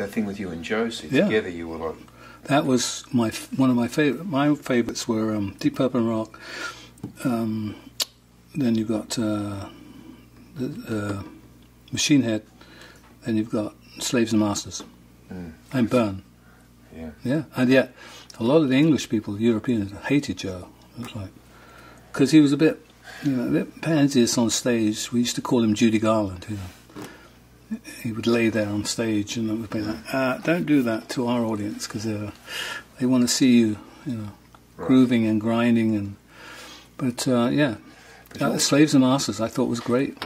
that thing with you and Josie together. You were like, that was my one of my favorite. My favorites were Deep Purple and Rock. Then you've got Machine Head. Then you've got Slaves and Masters and Burn. Yeah, yeah, and yet a lot of the English people, Europeans, hated Joe. It was like, because he was a bit, you know, a bit pansiest on stage. We used to call him Judy Garland. You know, he would lay there on stage, and it would be like, "Don't do that to our audience, because they want to see you, you know, grooving and grinding." And but yeah, Slaves and Masters, I thought was great.